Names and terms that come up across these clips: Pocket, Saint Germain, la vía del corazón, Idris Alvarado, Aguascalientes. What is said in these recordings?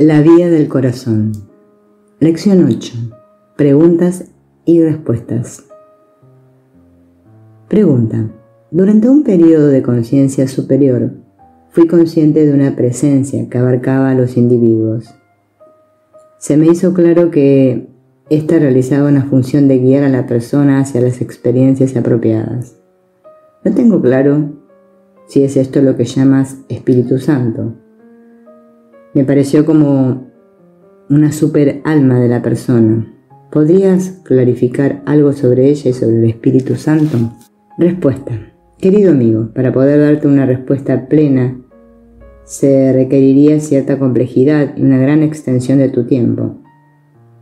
La vía del corazón. Lección 8. Preguntas y respuestas. Pregunta. Durante un periodo de conciencia superior, fui consciente de una presencia que abarcaba a los individuos. Se me hizo claro que ésta realizaba una función de guiar a la persona hacia las experiencias apropiadas. No tengo claro si es esto lo que llamas Espíritu Santo. Me pareció como una super alma de la persona. ¿Podrías clarificar algo sobre ella y sobre el Espíritu Santo? Respuesta. Querido amigo, para poder darte una respuesta plena, se requeriría cierta complejidad y una gran extensión de tu tiempo.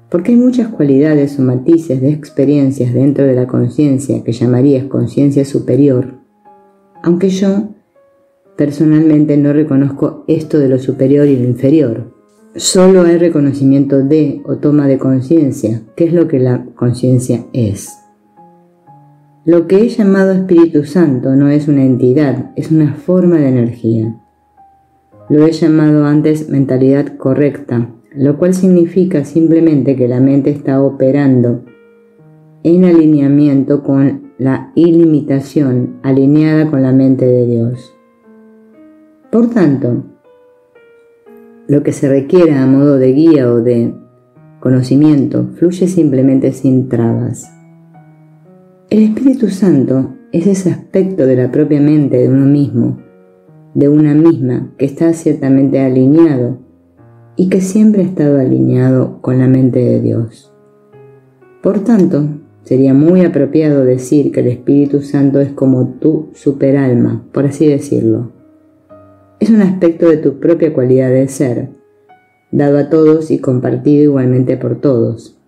Porque hay muchas cualidades o matices de experiencias dentro de la conciencia que llamarías conciencia superior. Aunque yo personalmente no reconozco esto de lo superior y lo inferior. Solo hay reconocimiento de o toma de conciencia, que es lo que la conciencia es. Lo que he llamado Espíritu Santo no es una entidad, es una forma de energía. Lo he llamado antes mentalidad correcta, lo cual significa simplemente que la mente está operando en alineamiento con la ilimitación, alineada con la mente de Dios. Por tanto, lo que se requiera a modo de guía o de conocimiento fluye simplemente sin trabas. El Espíritu Santo es ese aspecto de la propia mente de uno mismo, de una misma, que está ciertamente alineado y que siempre ha estado alineado con la mente de Dios. Por tanto, sería muy apropiado decir que el Espíritu Santo es como tu superalma, por así decirlo. Es un aspecto de tu propia cualidad de ser, dado a todos y compartido igualmente por todos.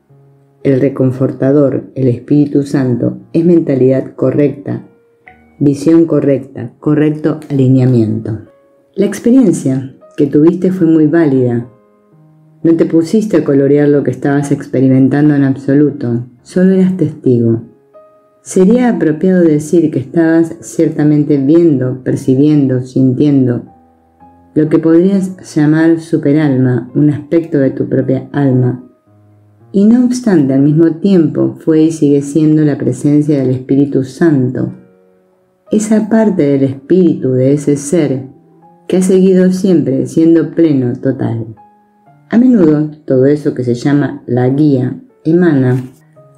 El reconfortador, el Espíritu Santo, es mentalidad correcta, visión correcta, correcto alineamiento. La experiencia que tuviste fue muy válida. No te pusiste a colorear lo que estabas experimentando en absoluto, solo eras testigo. Sería apropiado decir que estabas ciertamente viendo, percibiendo, sintiendo lo que podrías llamar superalma, un aspecto de tu propia alma, y no obstante al mismo tiempo fue y sigue siendo la presencia del Espíritu Santo, esa parte del espíritu de ese ser que ha seguido siempre siendo pleno, total. A menudo todo eso que se llama la guía emana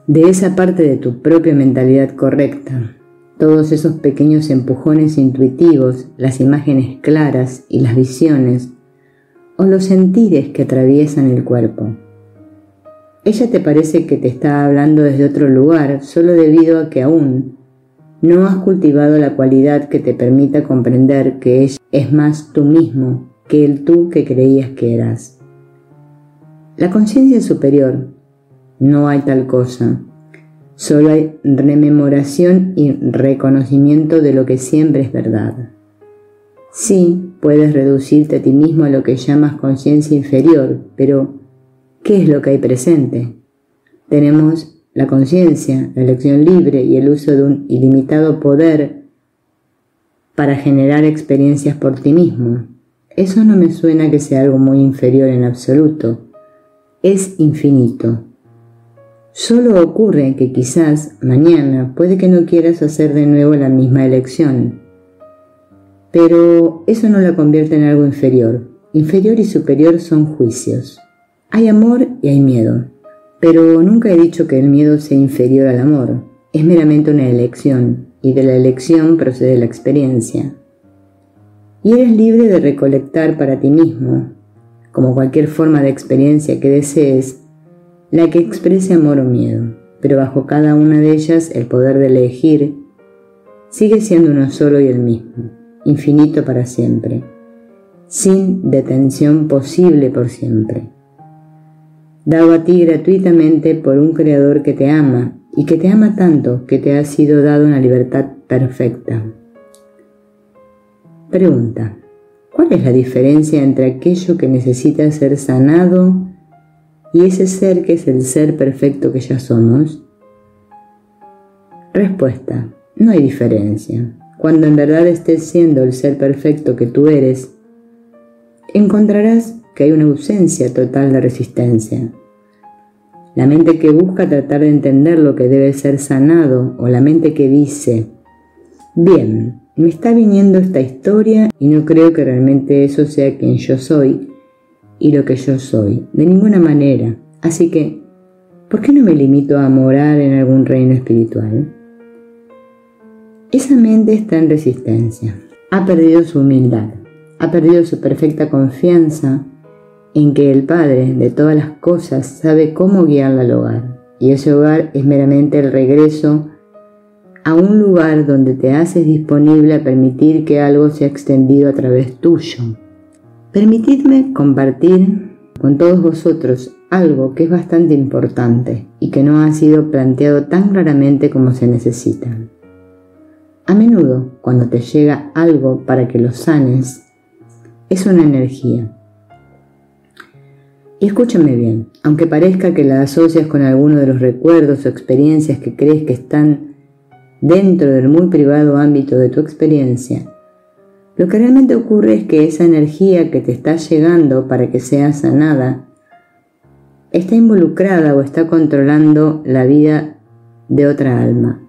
de esa parte de tu propia mentalidad correcta, todos esos pequeños empujones intuitivos, las imágenes claras y las visiones o los sentires que atraviesan el cuerpo. Ella te parece que te está hablando desde otro lugar solo debido a que aún no has cultivado la cualidad que te permita comprender que ella es más tú mismo que el tú que creías que eras. La conciencia superior. No hay tal cosa, solo hay rememoración y reconocimiento de lo que siempre es verdad. Sí, puedes reducirte a ti mismo a lo que llamas conciencia inferior, pero ¿qué es lo que hay presente? Tenemos la conciencia, la elección libre y el uso de un ilimitado poder para generar experiencias por ti mismo. Eso no me suena que sea algo muy inferior en absoluto. Es infinito. Solo ocurre que quizás mañana puede que no quieras hacer de nuevo la misma elección, pero eso no la convierte en algo inferior. Inferior y superior son juicios. Hay amor y hay miedo, pero nunca he dicho que el miedo sea inferior al amor. Es meramente una elección, y de la elección procede la experiencia. Y eres libre de recolectar para ti mismo, como cualquier forma de experiencia que desees, la que exprese amor o miedo, pero bajo cada una de ellas el poder de elegir sigue siendo uno solo y el mismo, infinito para siempre, sin detención posible por siempre. Dado a ti gratuitamente por un creador que te ama y que te ama tanto que te ha sido dado una libertad perfecta. Pregunta: ¿cuál es la diferencia entre aquello que necesita ser sanado y ese ser que es el ser perfecto que ya somos? Respuesta. No hay diferencia. Cuando en verdad estés siendo el ser perfecto que tú eres, encontrarás que hay una ausencia total de resistencia. La mente que busca tratar de entender lo que debe ser sanado, o la mente que dice, bien, me está viniendo esta historia y no creo que realmente eso sea quien yo soy y lo que yo soy, de ninguna manera. Así que, ¿por qué no me limito a morar en algún reino espiritual? Esa mente está en resistencia, ha perdido su humildad, ha perdido su perfecta confianza en que el Padre de todas las cosas sabe cómo guiarla al hogar, y ese hogar es meramente el regreso a un lugar donde te haces disponible a permitir que algo sea extendido a través tuyo. Permitidme compartir con todos vosotros algo que es bastante importante y que no ha sido planteado tan claramente como se necesita. A menudo, cuando te llega algo para que lo sanes, es una energía. Y escúchame bien, aunque parezca que la asocias con alguno de los recuerdos o experiencias que crees que están dentro del muy privado ámbito de tu experiencia, lo que realmente ocurre es que esa energía que te está llegando para que sea sanada está involucrada o está controlando la vida de otra alma.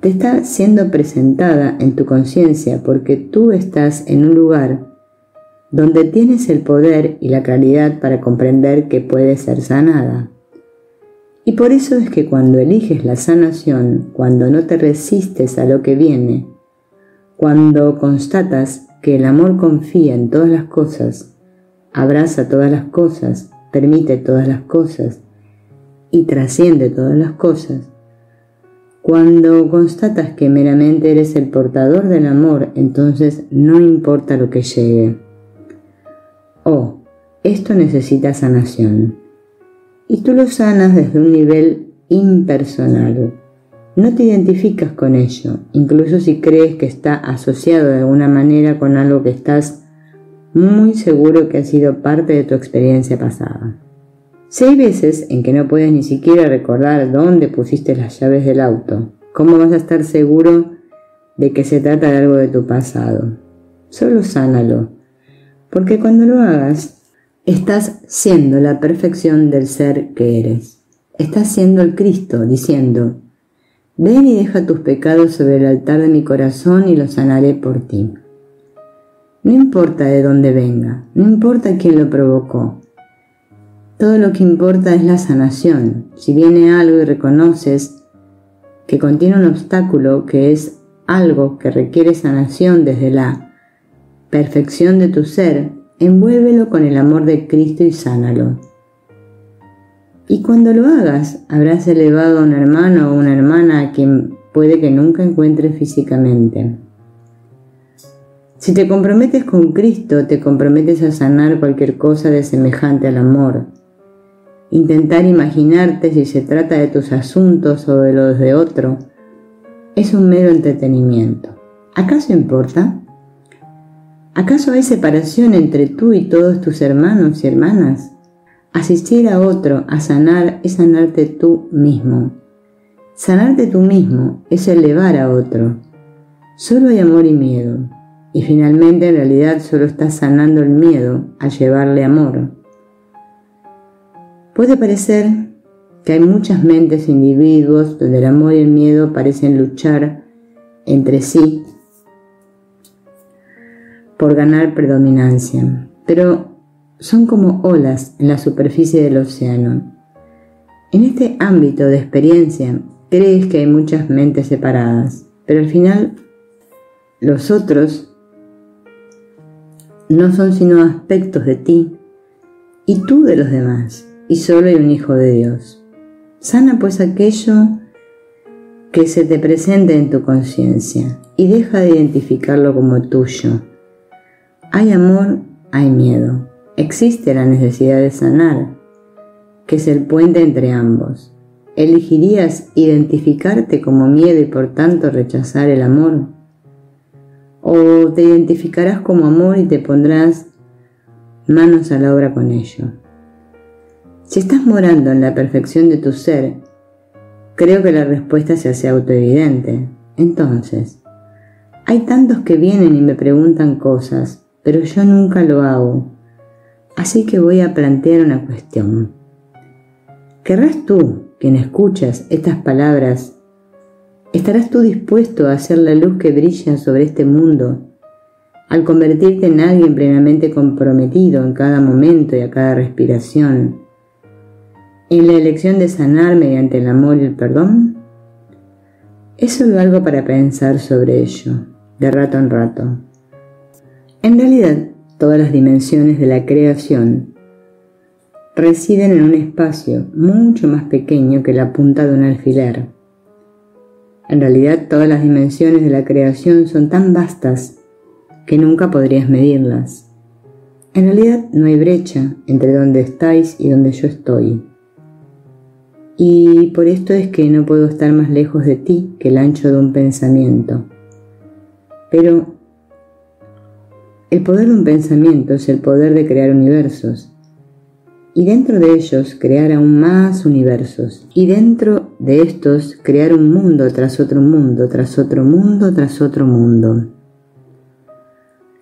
Te está siendo presentada en tu conciencia porque tú estás en un lugar donde tienes el poder y la claridad para comprender que puede ser sanada. Y por eso es que cuando eliges la sanación, cuando no te resistes a lo que viene, cuando constatas que el amor confía en todas las cosas, abraza todas las cosas, permite todas las cosas y trasciende todas las cosas, cuando constatas que meramente eres el portador del amor, entonces no importa lo que llegue. Oh, esto necesita sanación. Y tú lo sanas desde un nivel impersonal. No te identificas con ello, incluso si crees que está asociado de alguna manera con algo que estás muy seguro que ha sido parte de tu experiencia pasada. Si hay veces en que no puedes ni siquiera recordar dónde pusiste las llaves del auto, ¿cómo vas a estar seguro de que se trata de algo de tu pasado? Solo sánalo. Porque cuando lo hagas, estás siendo la perfección del ser que eres. Estás siendo el Cristo, diciendo, ven y deja tus pecados sobre el altar de mi corazón y los sanaré por ti. No importa de dónde venga, no importa quién lo provocó. Todo lo que importa es la sanación. Si viene algo y reconoces que contiene un obstáculo, que es algo que requiere sanación desde la perfección de tu ser, envuélvelo con el amor de Cristo y sánalo. Y cuando lo hagas, habrás elevado a un hermano o una hermana a quien puede que nunca encuentres físicamente. Si te comprometes con Cristo, te comprometes a sanar cualquier cosa de semejante al amor. Intentar imaginarte si se trata de tus asuntos o de los de otro es un mero entretenimiento. ¿Acaso importa? ¿Acaso hay separación entre tú y todos tus hermanos y hermanas? Asistir a otro a sanar es sanarte tú mismo. Sanarte tú mismo es elevar a otro. Solo hay amor y miedo. Y finalmente en realidad solo estás sanando el miedo al llevarle amor. Puede parecer que hay muchas mentes e individuos donde el amor y el miedo parecen luchar entre sí por ganar predominancia, pero son como olas en la superficie del océano. En este ámbito de experiencia, crees que hay muchas mentes separadas, pero al final los otros no son sino aspectos de ti y tú de los demás, y solo hay un Hijo de Dios. Sana pues aquello que se te presente en tu conciencia y deja de identificarlo como tuyo. Hay amor, hay miedo. Existe la necesidad de sanar, que es el puente entre ambos. ¿Elegirías identificarte como miedo y por tanto rechazar el amor? ¿O te identificarás como amor y te pondrás manos a la obra con ello? Si estás morando en la perfección de tu ser, creo que la respuesta se hace autoevidente. Entonces, hay tantos que vienen y me preguntan cosas, pero yo nunca lo hago. Así que voy a plantear una cuestión. ¿Querrás tú, quien escuchas estas palabras, estarás tú dispuesto a hacer la luz que brilla sobre este mundo, al convertirte en alguien plenamente comprometido en cada momento y a cada respiración, en la elección de sanar mediante el amor y el perdón? Es solo algo para pensar sobre ello, de rato en rato. En realidad, todas las dimensiones de la creación residen en un espacio mucho más pequeño que la punta de un alfiler. En realidad, todas las dimensiones de la creación son tan vastas que nunca podrías medirlas. En realidad, no hay brecha entre donde estáis y donde yo estoy. Y por esto es que no puedo estar más lejos de ti que el ancho de un pensamiento. Pero el poder de un pensamiento es el poder de crear universos, y dentro de ellos crear aún más universos, y dentro de estos crear un mundo tras otro mundo, tras otro mundo, tras otro mundo.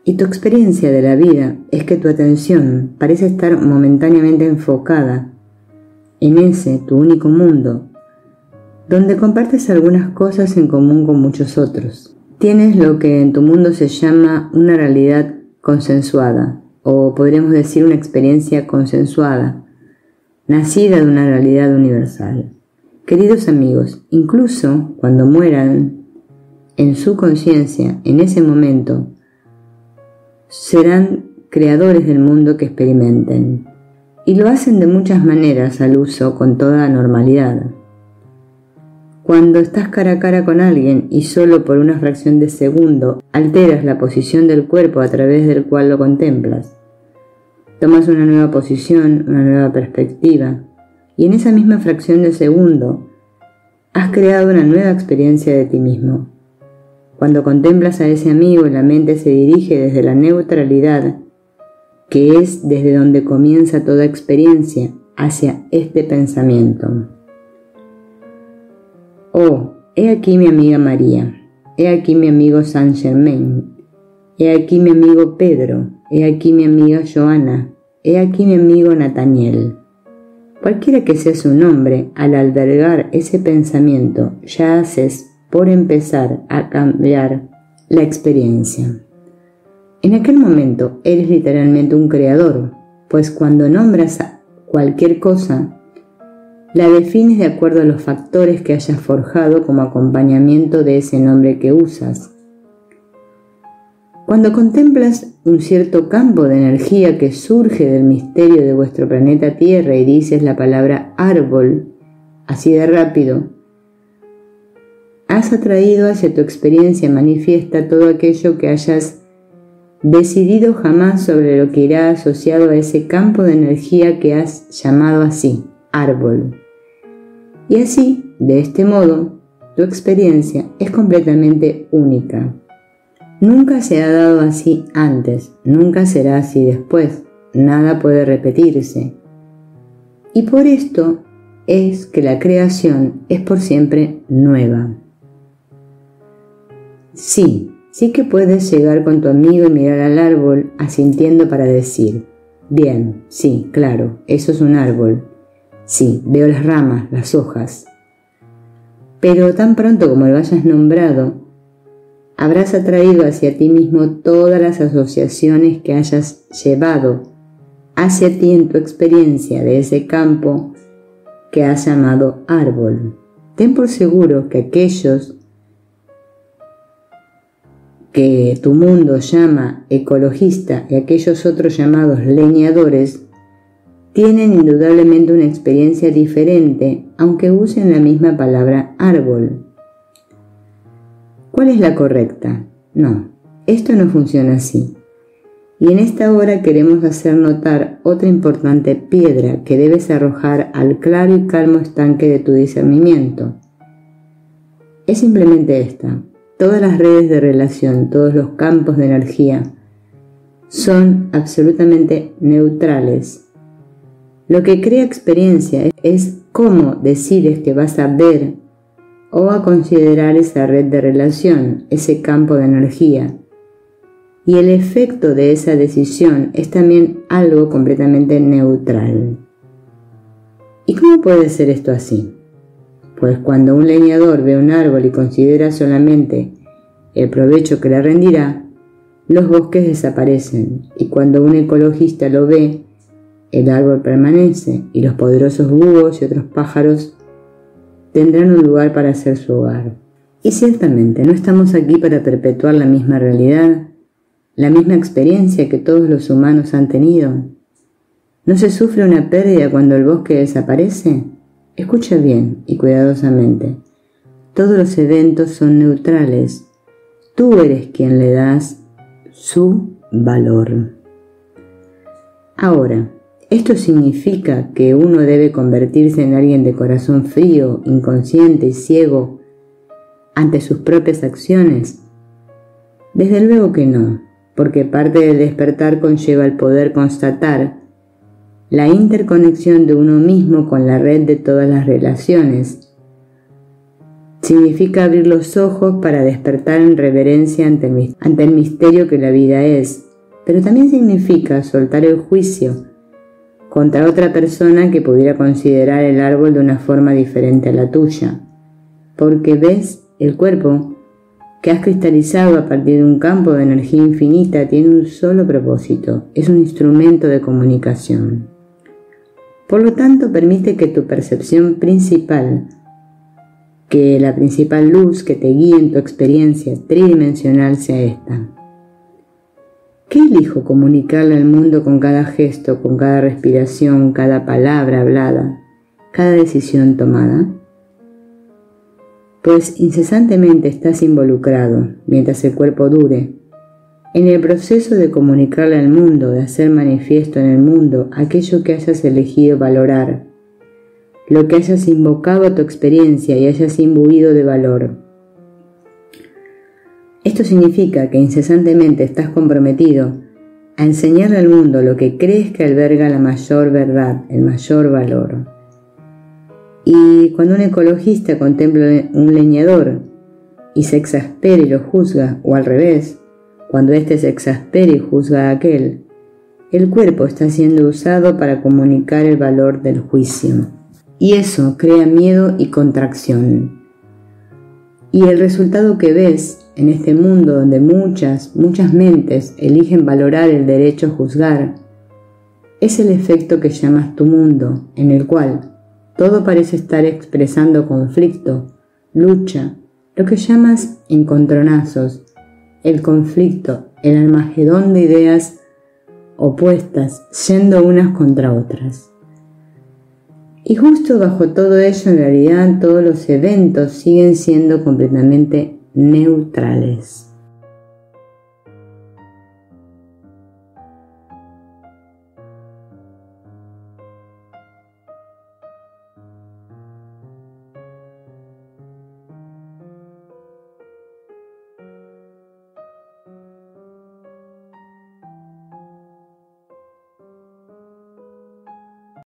Y tu experiencia de la vida es que tu atención parece estar momentáneamente enfocada en ese, tu único mundo, donde compartes algunas cosas en común con muchos otros. Tienes lo que en tu mundo se llama una realidad consensuada, o podríamos decir una experiencia consensuada, nacida de una realidad universal. Queridos amigos, incluso cuando mueran, en su conciencia, en ese momento, serán creadores del mundo que experimenten. Y lo hacen de muchas maneras al uso, con toda normalidad. Cuando estás cara a cara con alguien y solo por una fracción de segundo alteras la posición del cuerpo a través del cual lo contemplas, tomas una nueva posición, una nueva perspectiva, y en esa misma fracción de segundo has creado una nueva experiencia de ti mismo. Cuando contemplas a ese amigo, la mente se dirige desde la neutralidad, que es desde donde comienza toda experiencia, hacia este pensamiento. Oh, he aquí mi amiga María, he aquí mi amigo Saint Germain, he aquí mi amigo Pedro, he aquí mi amiga Joana, he aquí mi amigo Nathaniel. Cualquiera que sea su nombre, al albergar ese pensamiento, ya haces por empezar a cambiar la experiencia. En aquel momento eres literalmente un creador, pues cuando nombras a cualquier cosa, la defines de acuerdo a los factores que hayas forjado como acompañamiento de ese nombre que usas. Cuando contemplas un cierto campo de energía que surge del misterio de vuestro planeta Tierra y dices la palabra árbol, así de rápido, has atraído hacia tu experiencia manifiesta todo aquello que hayas decidido jamás sobre lo que irá asociado a ese campo de energía que has llamado así, árbol. Y así, de este modo, tu experiencia es completamente única. Nunca se ha dado así antes, nunca será así después, nada puede repetirse. Y por esto es que la creación es por siempre nueva. Sí que puedes llegar con tu amigo y mirar al árbol asintiendo para decir, bien, sí, claro, eso es un árbol. Sí, veo las ramas, las hojas. Pero tan pronto como lo hayas nombrado, habrás atraído hacia ti mismo todas las asociaciones que hayas llevado hacia ti en tu experiencia de ese campo que has llamado árbol. Ten por seguro que aquellos que tu mundo llama ecologista y aquellos otros llamados leñadores tienen indudablemente una experiencia diferente, aunque usen la misma palabra árbol. ¿Cuál es la correcta? No, esto no funciona así. Y en esta hora queremos hacer notar otra importante piedra que debes arrojar al claro y calmo estanque de tu discernimiento. Es simplemente esta. Todas las redes de relación, todos los campos de energía son absolutamente neutrales. Lo que crea experiencia es cómo decides que vas a ver o a considerar esa red de relación, ese campo de energía, y el efecto de esa decisión es también algo completamente neutral. ¿Y cómo puede ser esto así? Pues cuando un leñador ve un árbol y considera solamente el provecho que le rendirá, los bosques desaparecen, y cuando un ecologista lo ve, el árbol permanece y los poderosos búhos y otros pájaros tendrán un lugar para hacer su hogar. Y ciertamente no estamos aquí para perpetuar la misma realidad, la misma experiencia que todos los humanos han tenido. ¿No se sufre una pérdida cuando el bosque desaparece? Escucha bien y cuidadosamente. Todos los eventos son neutrales. Tú eres quien le das su valor. Ahora, esto significa que uno debe convertirse en alguien de corazón frío, inconsciente y ciego ante sus propias acciones. Desde luego que no, porque parte del despertar conlleva el poder constatar la interconexión de uno mismo con la red de todas las relaciones. Significa abrir los ojos para despertar en reverencia ante el misterio que la vida es, pero también significa soltar el juicio contra otra persona que pudiera considerar el árbol de una forma diferente a la tuya, porque ves, el cuerpo que has cristalizado a partir de un campo de energía infinita tiene un solo propósito, es un instrumento de comunicación. Por lo tanto, permite que tu percepción principal, que la principal luz que te guíe en tu experiencia tridimensional sea esta. ¿Qué elijo comunicarle al mundo con cada gesto, con cada respiración, cada palabra hablada, cada decisión tomada? Pues incesantemente estás involucrado, mientras el cuerpo dure, en el proceso de comunicarle al mundo, de hacer manifiesto en el mundo aquello que hayas elegido valorar, lo que hayas invocado a tu experiencia y hayas imbuido de valor. Esto significa que incesantemente estás comprometido a enseñarle al mundo lo que crees que alberga la mayor verdad, el mayor valor. Y cuando un ecologista contempla un leñador y se exaspera y lo juzga, o al revés, cuando éste se exaspera y juzga a aquel, el cuerpo está siendo usado para comunicar el valor del juicio. Y eso crea miedo y contracción. Y el resultado que ves en este mundo donde muchas mentes eligen valorar el derecho a juzgar, es el efecto que llamas tu mundo, en el cual todo parece estar expresando conflicto, lucha, lo que llamas encontronazos, el conflicto, el armagedón de ideas opuestas, yendo unas contra otras. Y justo bajo todo ello, en realidad, todos los eventos siguen siendo completamente neutrales.